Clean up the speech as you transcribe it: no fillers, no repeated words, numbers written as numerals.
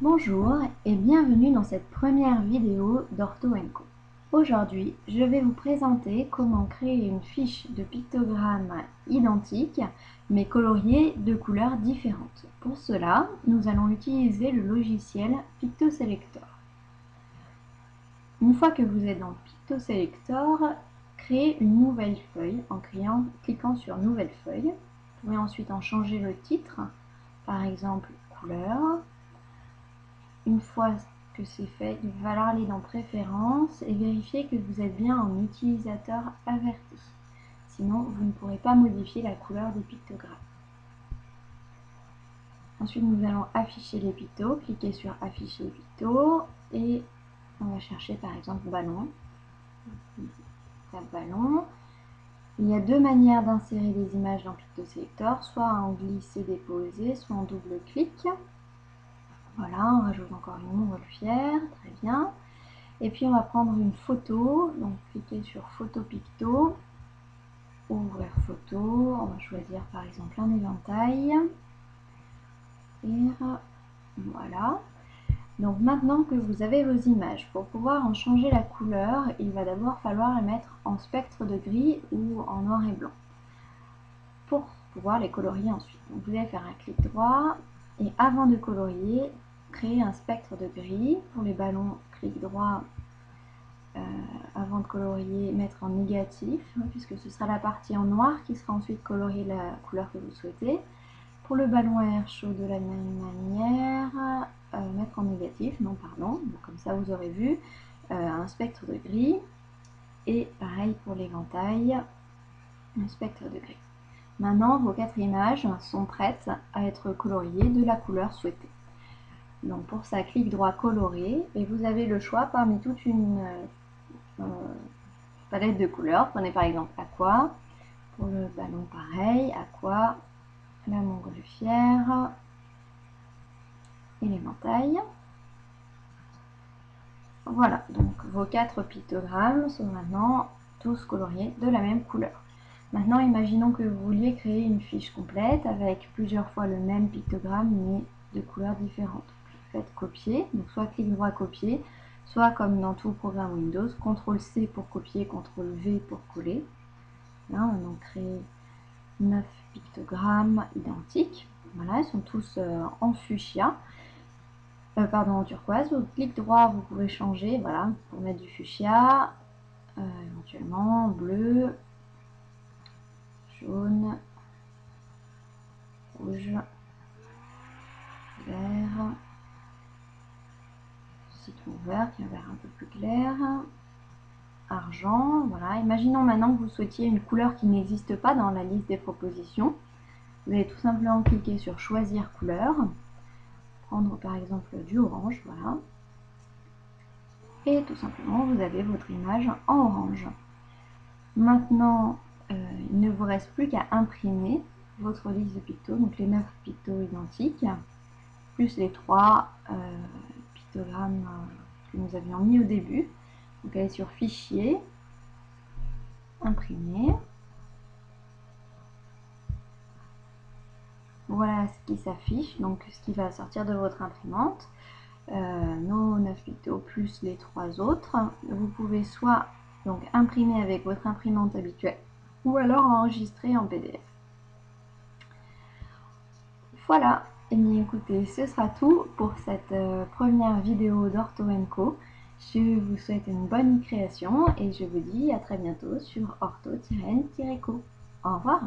Bonjour et bienvenue dans cette première vidéo d'Ortho & Co. Aujourd'hui, je vais vous présenter comment créer une fiche de pictogrammes identiques mais coloriés de couleurs différentes. Pour cela, nous allons utiliser le logiciel Picto Selector. Une fois que vous êtes dans Picto Selector, créez une nouvelle feuille en cliquant sur Nouvelle feuille. Vous pouvez ensuite en changer le titre, par exemple Couleur. Une fois que c'est fait, il va aller dans Préférences et vérifier que vous êtes bien en utilisateur averti. Sinon, vous ne pourrez pas modifier la couleur des pictogrammes. Ensuite, nous allons afficher les pictos. Cliquez sur Afficher les pictos et on va chercher par exemple ballon. Ballon. Il y a deux manières d'insérer des images dans Picto Selector, soit en glisser-déposer, soit en double-clic. Voilà, on rajoute encore une montgolfière, très bien. Et puis on va prendre une photo, donc cliquez sur Photo Picto, ouvrir photo, on va choisir par exemple un éventail. Voilà. Donc maintenant que vous avez vos images, pour pouvoir en changer la couleur, il va d'abord falloir les mettre en spectre de gris ou en noir et blanc, pour pouvoir les colorier ensuite. Donc vous allez faire un clic droit. Et avant de colorier, créer un spectre de gris. Pour les ballons, clic droit, avant de colorier, mettre en négatif, puisque ce sera la partie en noir qui sera ensuite coloriée la couleur que vous souhaitez. Pour le ballon à air chaud, de la même manière, mettre en négatif, non pardon, donc comme ça vous aurez vu, un spectre de gris. Et pareil pour l'éventail, un spectre de gris. Maintenant, vos quatre images sont prêtes à être coloriées de la couleur souhaitée. Donc pour ça, clic droit colorer et vous avez le choix parmi toute une palette de couleurs. Prenez par exemple aqua, pour le ballon pareil, aqua, la montgolfière et l'éventail. Voilà, donc vos quatre pictogrammes sont maintenant tous coloriés de la même couleur. Maintenant, imaginons que vous vouliez créer une fiche complète avec plusieurs fois le même pictogramme mais de couleurs différentes. Faites copier, donc soit clic droit copier, soit comme dans tout programme Windows, CTRL-C pour copier, CTRL-V pour coller. Là, on a donc créé 9 pictogrammes identiques. Voilà, ils sont tous en fuchsia, en turquoise. Donc, clic droit, vous pouvez changer, voilà, pour mettre du fuchsia, éventuellement bleu, jaune, rouge, vert, citron vert qui est un vert un peu plus clair, argent, voilà. Imaginons maintenant que vous souhaitiez une couleur qui n'existe pas dans la liste des propositions. Vous allez tout simplement cliquer sur choisir couleur, prendre par exemple du orange, voilà. Et tout simplement vous avez votre image en orange. Maintenant, il ne vous reste plus qu'à imprimer votre liste de pictos, donc les 9 pictos identiques, plus les 3 pictogrammes que nous avions mis au début. Donc allez sur Fichier, Imprimer. Voilà ce qui s'affiche, donc ce qui va sortir de votre imprimante, nos 9 pictos plus les 3 autres. Vous pouvez soit donc imprimer avec votre imprimante habituelle, ou alors enregistrer en PDF. Voilà, et bien écoutez, ce sera tout pour cette première vidéo d'Ortho & Co. Je vous souhaite une bonne création et je vous dis à très bientôt sur ortho-n-co. Au revoir.